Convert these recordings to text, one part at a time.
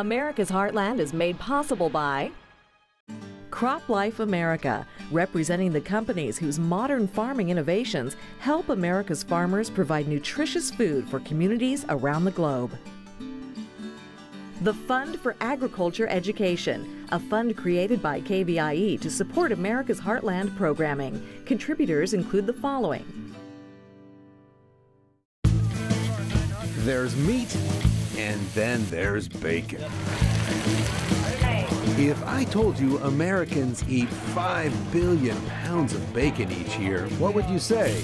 America's Heartland is made possible by CropLife America, representing the companies whose modern farming innovations help America's farmers provide nutritious food for communities around the globe. The Fund for Agriculture Education, a fund created by KVIE to support America's Heartland programming. Contributors include the following. There's meat, and then there's bacon. If I told you Americans eat 5 billion pounds of bacon each year, what would you say?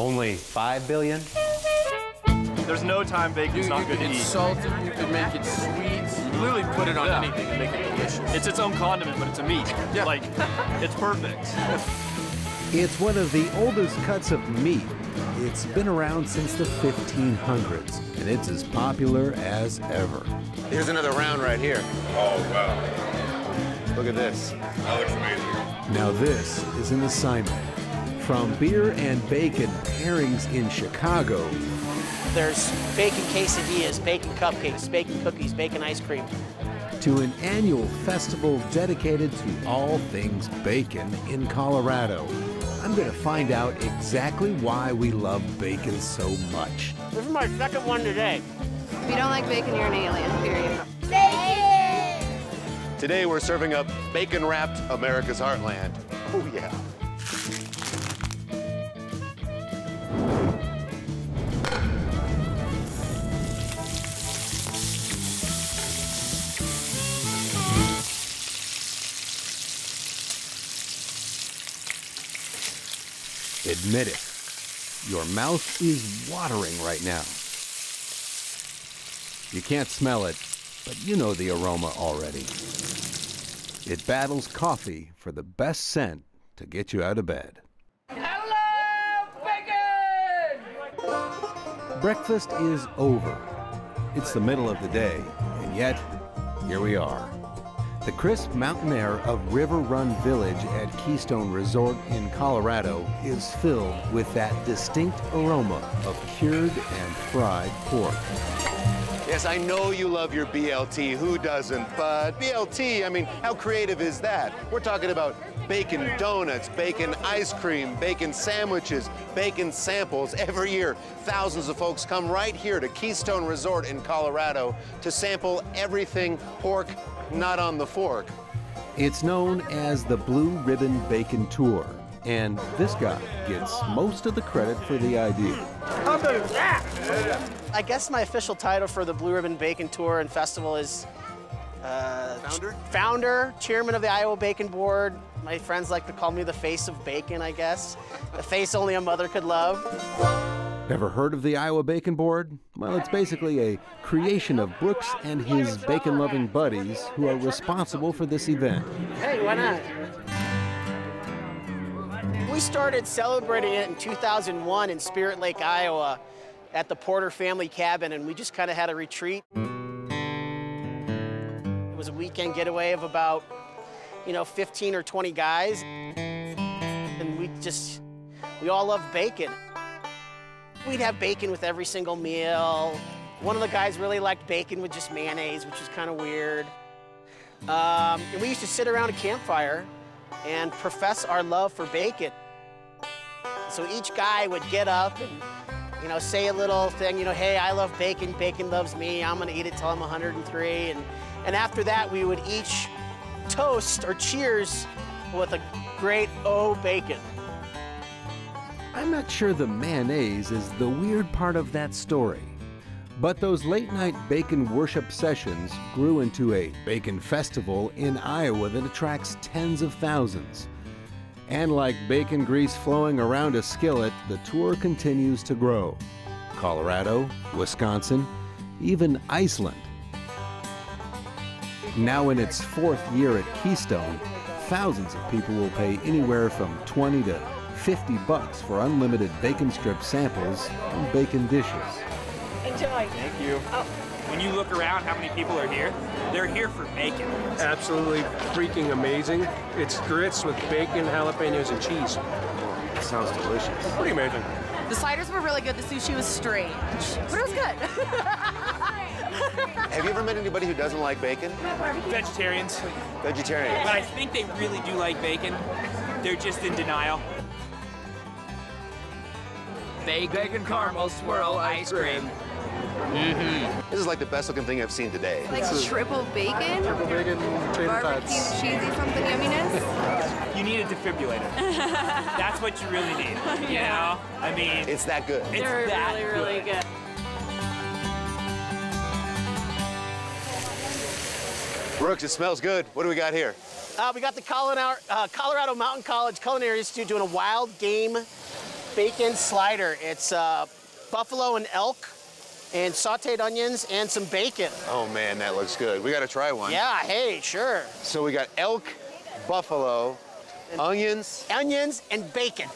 Only 5 billion? There's no time bacon's not good to eat. You could salt it, you could make it sweet. You literally put it on anything and make it delicious. It's its own condiment, but it's a meat. Yeah. Like, it's perfect. It's one of the oldest cuts of meat. It's been around since the 1500s, and it's as popular as ever. Here's another round right here. Oh, wow. Look at this. That looks amazing. Now this is an assignment. From beer and bacon pairings in Chicago. There's bacon quesadillas, bacon cupcakes, bacon cookies, bacon ice cream. To an annual festival dedicated to all things bacon in Colorado. I'm going to find out exactly why we love bacon so much. This is my second one today. If you don't like bacon, you're an alien, period. Bacon! Today we're serving up bacon-wrapped America's Heartland. Oh, yeah. Admit it, your mouth is watering right now. You can't smell it, but you know the aroma already. It battles coffee for the best scent to get you out of bed. Hello, bacon! Breakfast is over. It's the middle of the day, and yet, here we are. The crisp mountain air of River Run Village at Keystone Resort in Colorado is filled with that distinct aroma of cured and fried pork. Yes, I know you love your BLT. Who doesn't? But BLT, I mean, how creative is that? We're talking about bacon donuts, bacon ice cream, bacon sandwiches, bacon samples. Every year, thousands of folks come right here to Keystone Resort in Colorado to sample everything pork, not on the fork. It's known as the Blue Ribbon Bacon Tour, and this guy gets most of the credit for the idea. I guess my official title for the Blue Ribbon Bacon Tour and Festival is founder, chairman of the Iowa Bacon Board. My friends like to call me the face of bacon, I guess. The face only a mother could love. Never heard of the Iowa Bacon Board? Well, it's basically a creation of Brooks and his bacon-loving buddies who are responsible for this event. Hey, why not? We started celebrating it in 2001 in Spirit Lake, Iowa, at the Porter Family Cabin, and we just kind of had a retreat. It was a weekend getaway of about, 15 or 20 guys, and we all love bacon. We'd have bacon with every single meal. One of the guys really liked bacon with just mayonnaise, which was kind of weird. And we used to sit around a campfire and profess our love for bacon. So each guy would get up and, say a little thing, hey, I love bacon, bacon loves me, I'm gonna eat it till I'm 103. And after that, we would each toast or cheers with a great O bacon. I'm not sure the mayonnaise is the weird part of that story, but those late-night bacon worship sessions grew into a bacon festival in Iowa that attracts tens of thousands. And like bacon grease flowing around a skillet, the tour continues to grow. Colorado, Wisconsin, even Iceland. Now in its fourth year at Keystone, thousands of people will pay anywhere from 20 to $50 for unlimited bacon strip samples and bacon dishes. Enjoy. Thank you. Oh. When you look around how many people are here, they're here for bacon. Absolutely freaking amazing. It's grits with bacon, jalapenos, and cheese. That sounds delicious. Pretty amazing. The sliders were really good. The sushi was strange, but it was good. Have you ever met anybody who doesn't like bacon? Vegetarians. Vegetarians. But I think they really do like bacon. They're just in denial. Bacon caramel swirl ice cream. Mm-hmm. This is like the best looking thing I've seen today. Like triple bacon? Triple bacon, barbecue, cheesy something yumminess. You need a defibrillator. That's what you really need, you know? I mean, it's that good. It's that really, really good. Brooks, it smells good. What do we got here? We got the Colorado Mountain College Culinary Institute doing a wild game bacon slider. It's buffalo and elk and sauteed onions and some bacon. Oh man, that looks good. We gotta try one. Yeah, hey, sure. So we got elk, buffalo, and onions. Onions and bacon.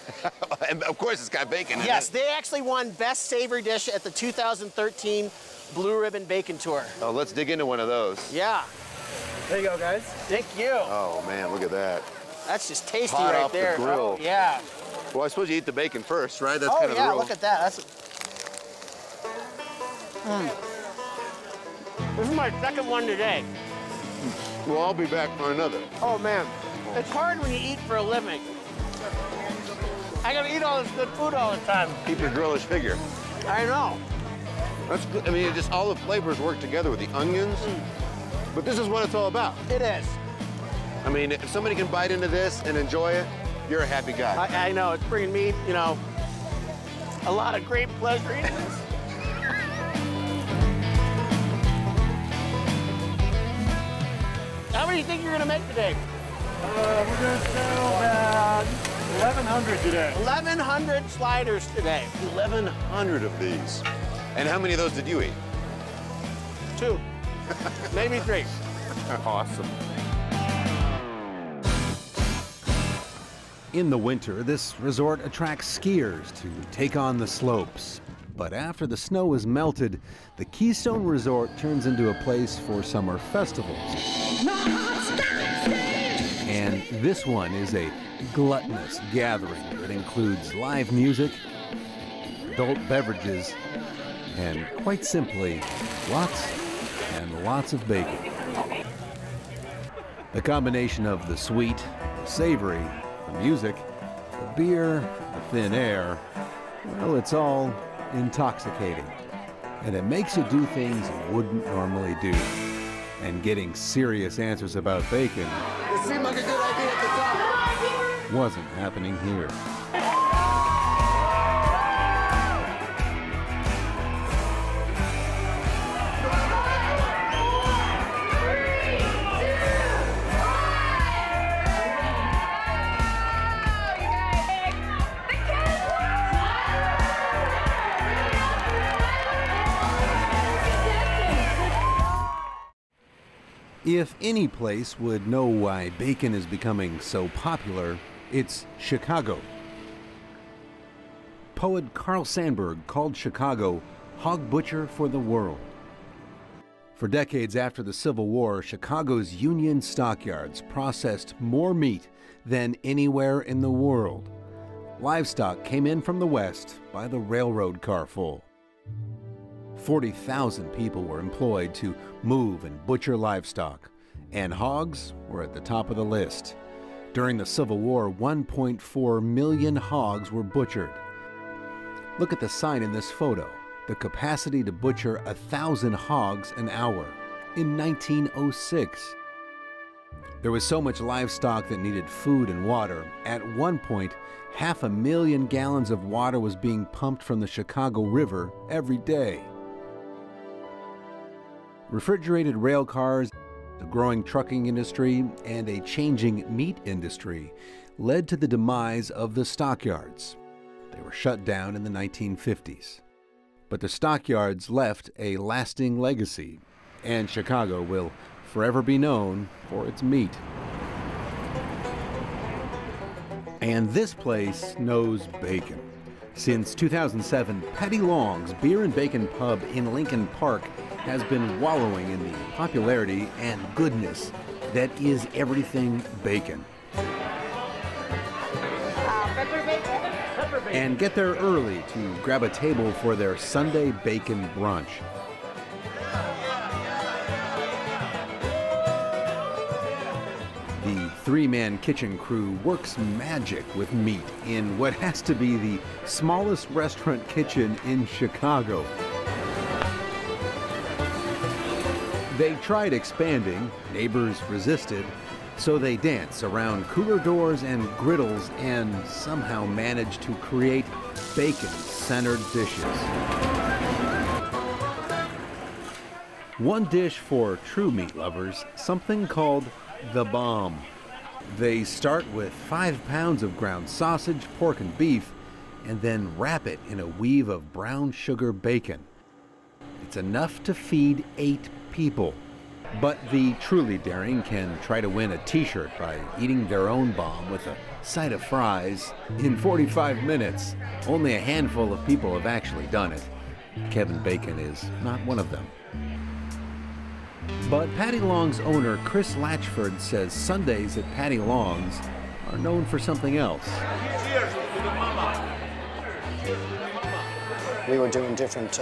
And of course it's got bacon in it. Yes, they actually won Best Savory Dish at the 2013 Blue Ribbon Bacon Tour. Oh, let's dig into one of those. Yeah. There you go, guys. Thank you. Oh man, look at that. That's just tasty right off there. The grill. Yeah. Well, I suppose you eat the bacon first, right? That's kind of the rule. Look at that. This is my second one today. Well, I'll be back for another. Oh, man. It's hard when you eat for a living. I gotta eat all this good food all the time. Keep your girlish figure. I know. That's good. I mean, just all the flavors work together with the onions. But this is what it's all about. It is. I mean, if somebody can bite into this and enjoy it, you're a happy guy. I know. It's bringing me, you know, a lot of great pleasure eating this. How many do you think you're gonna make today? We're gonna sell about 1,100 today. 1,100 sliders today. 1,100 of these. And how many of those did you eat? 2, maybe 3. Awesome. In the winter, this resort attracts skiers to take on the slopes. But after the snow is melted, the Keystone Resort turns into a place for summer festivals. And this one is a gluttonous gathering that includes live music, adult beverages, and quite simply, lots and lots of bacon. The combination of the sweet, the savory, the music, the beer, the thin air, well, it's all intoxicating, and it makes you do things you wouldn't normally do. And getting serious answers about bacon seemed like a good idea at the time. Wasn't happening here. If any place would know why bacon is becoming so popular, it's Chicago. Poet Carl Sandburg called Chicago hog butcher for the world. For decades after the Civil War, Chicago's Union stockyards processed more meat than anywhere in the world. Livestock came in from the West by the railroad car full. 40,000 people were employed to move and butcher livestock, and hogs were at the top of the list. During the Civil War, 1.4 million hogs were butchered. Look at the sign in this photo, the capacity to butcher 1,000 hogs an hour in 1906. There was so much livestock that needed food and water. At one point, 500,000 gallons of water was being pumped from the Chicago River every day. Refrigerated rail cars, the growing trucking industry, and a changing meat industry led to the demise of the stockyards. They were shut down in the 1950s. But the stockyards left a lasting legacy, and Chicago will forever be known for its meat. And this place knows bacon. Since 2007, Patty Long's Beer and Bacon Pub in Lincoln Park has been wallowing in the popularity and goodness that is everything bacon. Pepper bacon. Pepper bacon. And get there early to grab a table for their Sunday bacon brunch. three-man kitchen crew works magic with meat in what has to be the smallest restaurant kitchen in Chicago. They tried expanding, neighbors resisted, so they dance around cooler doors and griddles and somehow manage to create bacon-centered dishes. One dish for true meat lovers, something called the bomb. They start with 5 pounds of ground sausage, pork and beef, and then wrap it in a weave of brown sugar bacon. It's enough to feed 8 people. But the truly daring can try to win a t-shirt by eating their own bomb with a side of fries in 45 minutes. Only a handful of people have actually done it. Kevin Bacon is not one of them. But Patty Long's owner, Chris Latchford, says Sundays at Patty Long's are known for something else. We were doing different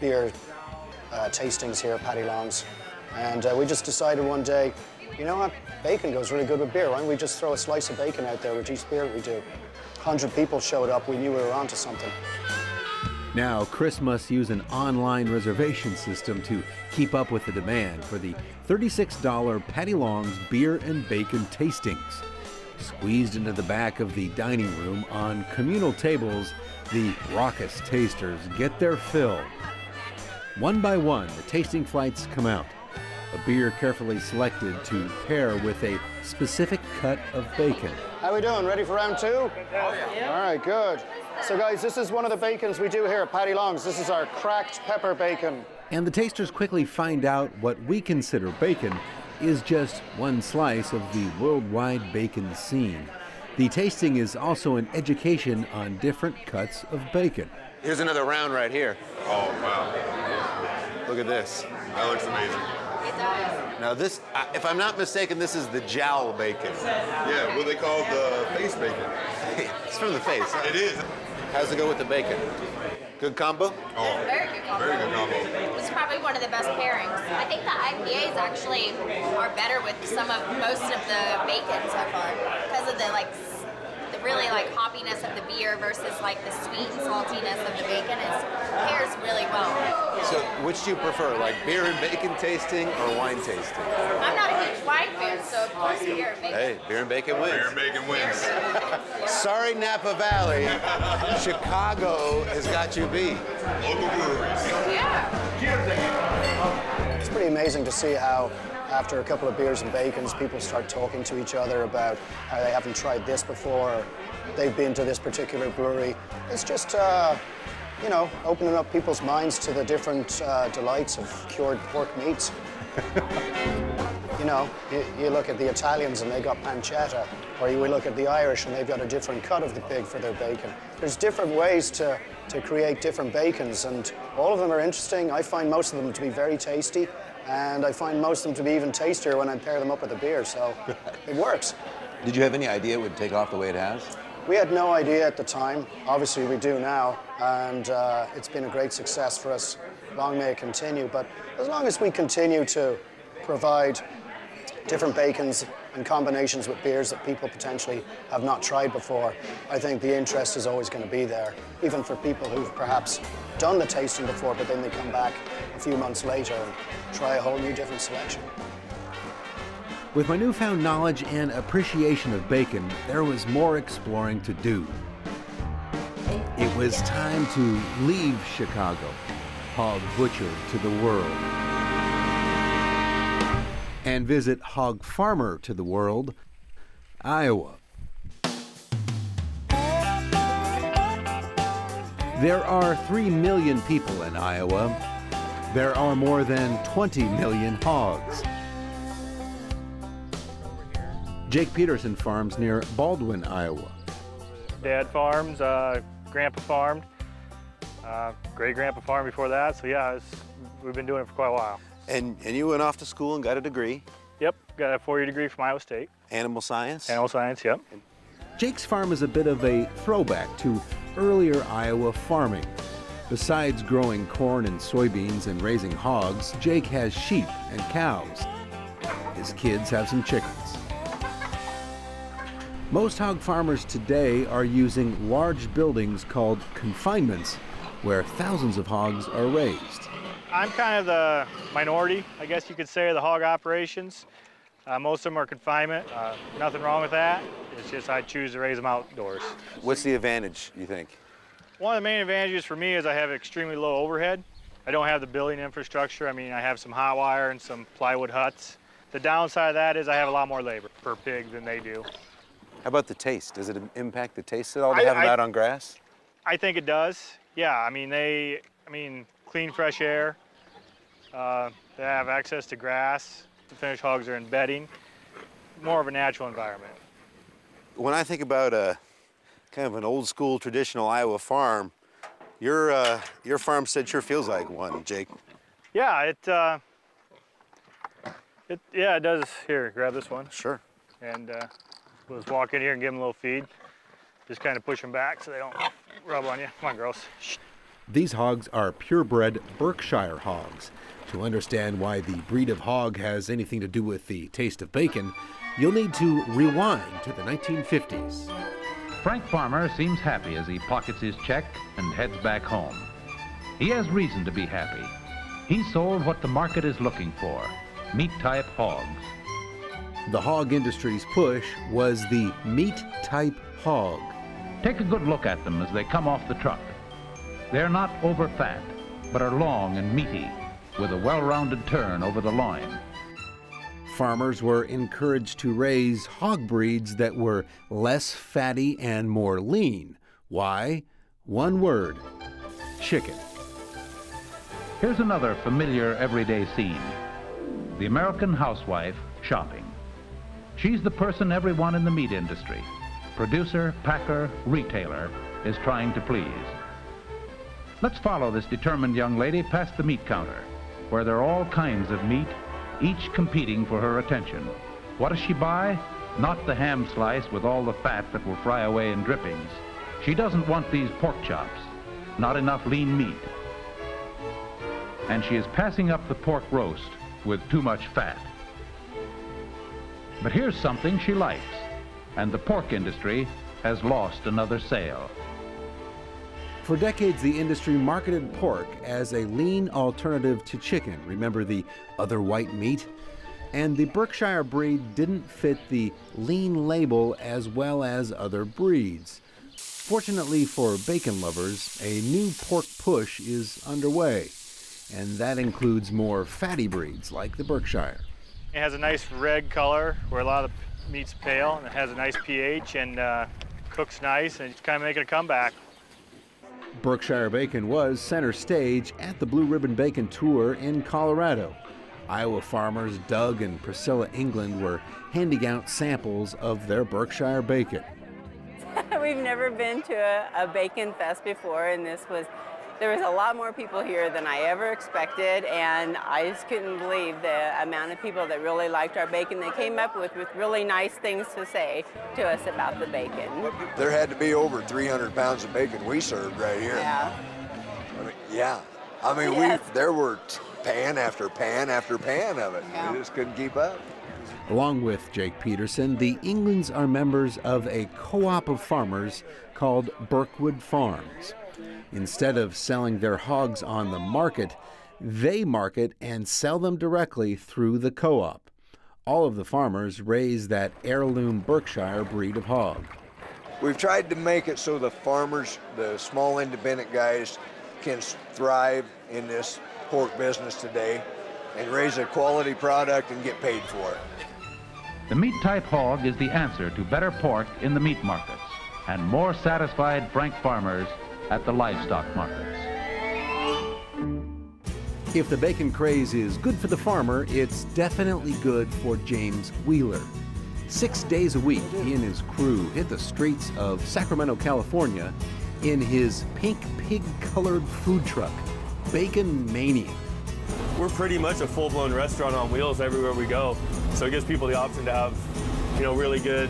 beer tastings here at Patty Long's, and we just decided one day, you know what, bacon goes really good with beer, why don't we just throw a slice of bacon out there with each beer we do. 100 people showed up, we knew we were onto something. Now, Chris must use an online reservation system to keep up with the demand for the $36 Patty Long's Beer and Bacon Tastings. Squeezed into the back of the dining room on communal tables, the raucous tasters get their fill. One by one, the tasting flights come out. A beer carefully selected to pair with a specific cut of bacon. How we doing? Ready for round two? Oh, yeah. All right, good. So guys, this is one of the bacons we do here at Patty Long's. This is our cracked pepper bacon. And the tasters quickly find out what we consider bacon is just one slice of the worldwide bacon scene. The tasting is also an education on different cuts of bacon. Here's another round right here. Oh, wow. Look at this. That looks amazing. It does. Now this, if I'm not mistaken, this is the jowl bacon. Yeah, what they call the face bacon. It's from the face. It is. How's it go with the bacon? Good combo? Oh, very good combo. Very good combo. It's probably one of the best pairings. I think the IPAs actually are better with some of most of the bacon so far because of the really hoppiness of the beer versus the sweet saltiness of the bacon. It pairs really well. So which do you prefer, beer and bacon tasting or wine tasting? I'm not a huge wine fan, so of course beer and bacon. Hey, beer and bacon wins. Beer and bacon wins. Sorry, Napa Valley, Chicago has got you beat. Local breweries. Yeah. It's pretty amazing to see how after a couple of beers and bacons, people start talking to each other about how they haven't tried this before, or they've been to this particular brewery. It's just, you know, opening up people's minds to the different delights of cured pork meats. You know, you look at the Italians and they got pancetta, or you look at the Irish and they've got a different cut of the pig for their bacon. There's different ways to create different bacons, and all of them are interesting. I find most of them to be very tasty. And I find most of them to be even tastier when I pair them up with a beer, so it works. Did you have any idea it would take off the way it has? We had no idea at the time. Obviously, we do now, and it's been a great success for us. Long may it continue, but as long as we continue to provide different bacons and combinations with beers that people potentially have not tried before, I think the interest is always going to be there, even for people who've perhaps done the tasting before, but then they come back a few months later and try a whole new different selection. With my newfound knowledge and appreciation of bacon, there was more exploring to do. It was time to leave Chicago, hog butcher to the world, and visit hog farmer to the world, Iowa. There are 3 million people in Iowa. There are more than 20 million hogs. Jake Peterson farms near Baldwin, Iowa. Dad farms, Grandpa farmed, great-grandpa farmed before that, so yeah, we've been doing it for quite a while. And you went off to school and got a degree? Yep, got a 4-year degree from Iowa State. Animal science? Animal science, yep. Jake's farm is a bit of a throwback to earlier Iowa farming. Besides growing corn and soybeans and raising hogs, Jake has sheep and cows. His kids have some chickens. Most hog farmers today are using large buildings called confinements, where thousands of hogs are raised. I'm kind of the minority, I guess you could say, of the hog operations. Most of them are confinement. Nothing wrong with that. It's just I choose to raise them outdoors. What's the advantage, you think? One of the main advantages for me is I have extremely low overhead. I don't have the building infrastructure. I mean, I have some hot wire and some plywood huts. The downside of that is I have a lot more labor per pig than they do. How about the taste? Does it impact the taste at all to have them out on grass? I think it does. Yeah, I mean, clean, fresh air. They have access to grass. The finished hogs are in bedding. More of a natural environment. When I think about a kind of an old school traditional Iowa farm, your farmstead sure feels like one, Jake. Yeah, it does. Here, grab this one. Sure. And we'll just walk in here and give them a little feed. Just kind of push them back so they don't rub on you. Come on, girls. Shh. These hogs are purebred Berkshire hogs. To understand why the breed of hog has anything to do with the taste of bacon, you'll need to rewind to the 1950s. Frank Farmer seems happy as he pockets his check and heads back home. He has reason to be happy. He sold what the market is looking for, meat-type hogs. The hog industry's push was the meat-type hog. Take a good look at them as they come off the truck. They're not over fat, but are long and meaty, with a well-rounded turn over the loin. Farmers were encouraged to raise hog breeds that were less fatty and more lean. Why? One word: chicken. Here's another familiar everyday scene. The American housewife shopping. She's the person everyone in the meat industry, producer, packer, retailer, is trying to please. Let's follow this determined young lady past the meat counter, where there are all kinds of meat, each competing for her attention. What does she buy? Not the ham slice with all the fat that will fry away in drippings. She doesn't want these pork chops, not enough lean meat. And she is passing up the pork roast with too much fat. But here's something she likes, and the pork industry has lost another sale. For decades, the industry marketed pork as a lean alternative to chicken. Remember the other white meat? And the Berkshire breed didn't fit the lean label as well as other breeds. Fortunately for bacon lovers, a new pork push is underway, and that includes more fatty breeds like the Berkshire. It has a nice red color where a lot of the meat's pale, and it has a nice pH and cooks nice, and it's kind of making a comeback. Berkshire bacon was center stage at the Blue Ribbon Bacon Tour in Colorado. Iowa farmers Doug and Priscilla England were handing out samples of their Berkshire bacon. We've never been to a bacon fest before, and there was a lot more people here than I ever expected, and I just couldn't believe the amount of people that really liked our bacon. They came up with really nice things to say to us about the bacon. There had to be over 300 pounds of bacon we served right here. Yeah. Yes. There were pan after pan after pan of it. Yeah. We just couldn't keep up. Along with Jake Peterson, the Englands are members of a co-op of farmers called Burke Wood Farms. Instead of selling their hogs on the market, they market and sell them directly through the co-op. All of the farmers raise that heirloom Berkshire breed of hog. We've tried to make it so the farmers, the small independent guys, can thrive in this pork business today and raise a quality product and get paid for it. The meat-type hog is the answer to better pork in the meat markets and more satisfied Frank farmers at the livestock markets. If the bacon craze is good for the farmer, it's definitely good for James Wheeler. 6 days a week, he and his crew hit the streets of Sacramento, California in his pink pig-colored food truck, Bacon Mania. We're pretty much a full-blown restaurant on wheels everywhere we go, so it gives people the option to have, you know, really good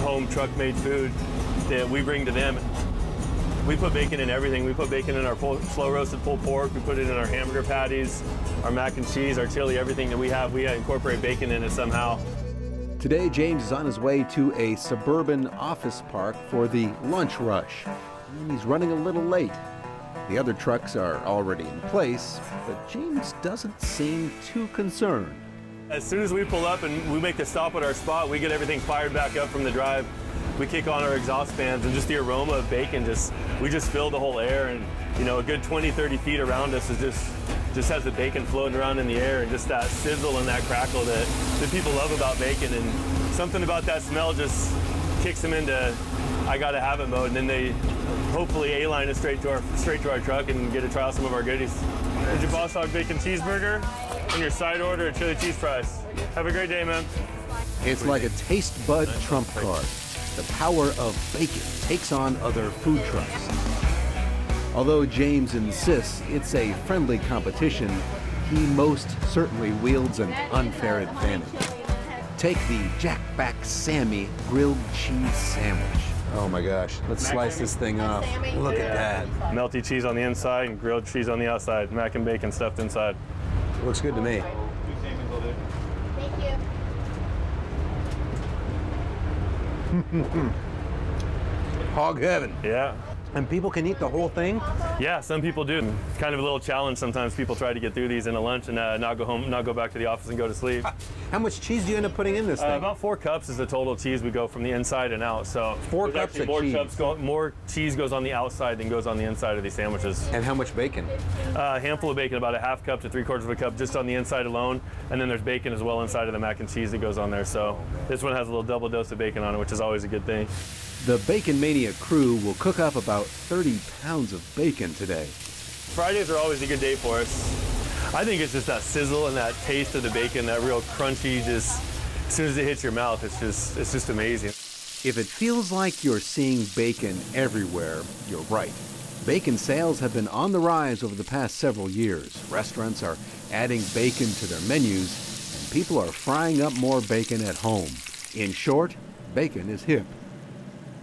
home truck-made food that we bring to them. We put bacon in everything. We put bacon in our slow-roasted pulled pork. We put it in our hamburger patties, our mac and cheese, our chili, everything that we have. We incorporate bacon in it somehow. Today, James is on his way to a suburban office park for the lunch rush, and he's running a little late. The other trucks are already in place, but James doesn't seem too concerned. As soon as we pull up and we make the stop at our spot, we get everything fired back up from the drive. We kick on our exhaust fans, and just the aroma of bacon, we just fill the whole air, and you know, a good 20, 30 feet around us is just has the bacon floating around in the air, and just that sizzle and that crackle that people love about bacon, and something about that smell just kicks them into I gotta have it mode, and then they hopefully A-line us straight to our truck and get to try out some of our goodies. Get your Boss Hog bacon cheeseburger and your side order a chili cheese fries. Have a great day, man. It's like a taste bud trump card. The power of bacon takes on other food trucks. Although James insists it's a friendly competition, he most certainly wields an unfair advantage. Take the Jackback Sammy grilled cheese sandwich. Oh my gosh, let's slice this thing up. Look at that. Melty cheese on the inside and grilled cheese on the outside. Mac and bacon stuffed inside. It looks good to me. Thank you. Hog heaven. Yeah. And people can eat the whole thing? Yeah, some people do. It's kind of a little challenge sometimes. People try to get through these in a lunch and not go back to the office and go to sleep. How much cheese do you end up putting in this thing? About 4 cups is the total cheese we go from the inside and out. So 4 cups of more cheese. More cheese goes on the outside than goes on the inside of these sandwiches. And how much bacon? A handful of bacon, about a half cup to 3/4 cup just on the inside alone. And then there's bacon as well inside of the mac and cheese that goes on there. So this one has a little double dose of bacon on it, which is always a good thing. The Bacon Mania crew will cook up about 30 pounds of bacon today. Fridays are always a good day for us. I think it's just that sizzle and that taste of the bacon, that real crunchy, just as soon as it hits your mouth, it's just amazing. If it feels like you're seeing bacon everywhere, you're right. Bacon sales have been on the rise over the past several years. Restaurants are adding bacon to their menus, and people are frying up more bacon at home. In short, bacon is hip.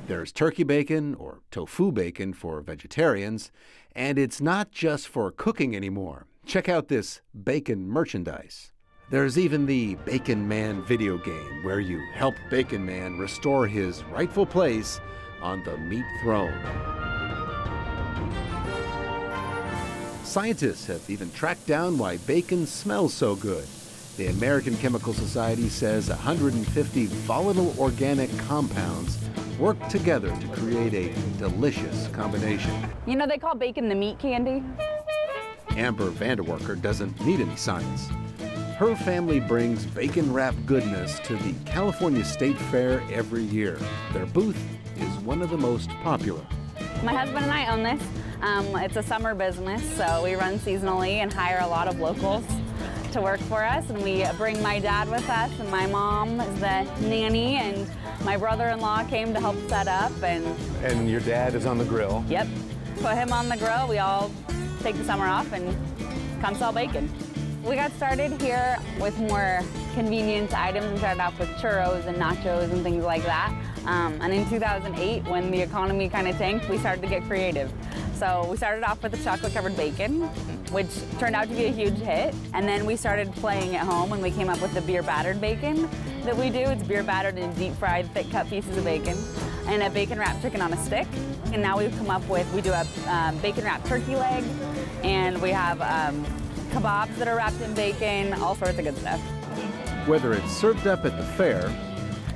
There's turkey bacon or tofu bacon for vegetarians, and it's not just for cooking anymore. Check out this bacon merchandise. There's even the Bacon Man video game where you help Bacon Man restore his rightful place on the meat throne. Scientists have even tracked down why bacon smells so good. The American Chemical Society says 150 volatile organic compounds work together to create a delicious combination. You know, they call bacon the meat candy. Amber Vanderwerker doesn't need any science. Her family brings bacon-wrapped goodness to the California State Fair every year. Their booth is one of the most popular. My husband and I own this. It's a summer business, so we run seasonally and hire a lot of locals to work for us, and we bring my dad with us, and my mom is the nanny, and my brother-in-law came to help set up. And your dad is on the grill. Yep, put him on the grill. We all take the summer off and come sell bacon. We got started here with more convenience items. We started off with churros and nachos and things like that. And in 2008, when the economy kind of tanked, we started to get creative. So we started off with the chocolate-covered bacon, which turned out to be a huge hit. And then we started playing at home, and we came up with the beer-battered bacon that we do. It's beer-battered and deep-fried, thick-cut pieces of bacon, and a bacon-wrapped chicken on a stick. And now we've come up with, we do a bacon-wrapped turkey leg, and we have kebabs that are wrapped in bacon, all sorts of good stuff. Whether it's served up at the fair,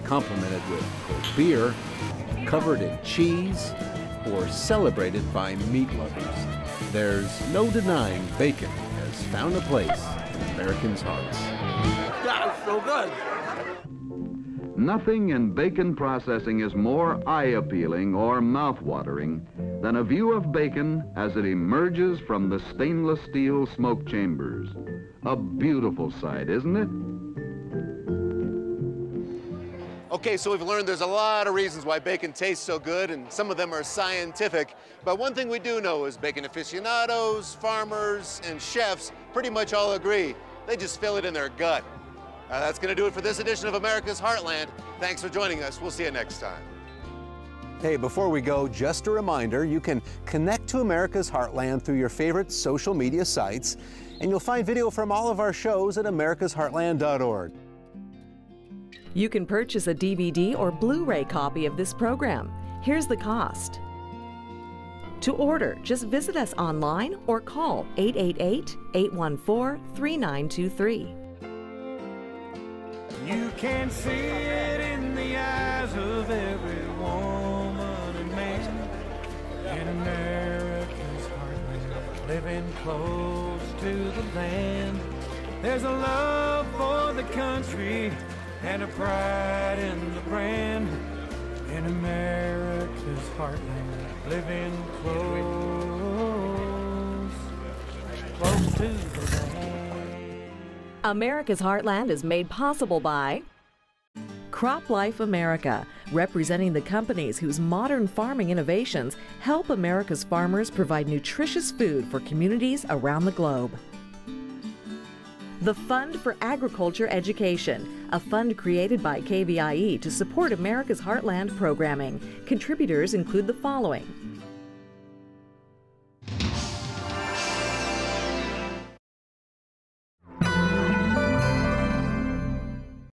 complemented with cold beer, covered in cheese, or celebrated by meat lovers, there's no denying bacon has found a place in Americans' hearts. That's so good! Nothing in bacon processing is more eye-appealing or mouth-watering than a view of bacon as it emerges from the stainless steel smoke chambers. A beautiful sight, isn't it? Okay, so we've learned there's a lot of reasons why bacon tastes so good, and some of them are scientific. But one thing we do know is bacon aficionados, farmers, and chefs pretty much all agree. They just feel it in their gut. That's going to do it for this edition of America's Heartland. Thanks for joining us. We'll see you next time. Hey, before we go, just a reminder, you can connect to America's Heartland through your favorite social media sites, and you'll find video from all of our shows at americasheartland.org. You can purchase a DVD or Blu-ray copy of this program. Here's the cost. To order, just visit us online or call 888-814-3923. You can see it in the eyes of every woman and man in America's heartland, living close to the land. There's a love for the country and a pride in the brand in America's heartland, living close to the land. America's Heartland is made possible by CropLife America, representing the companies whose modern farming innovations help America's farmers provide nutritious food for communities around the globe. The Fund for Agriculture Education, a fund created by KVIE to support America's Heartland programming. Contributors include the following: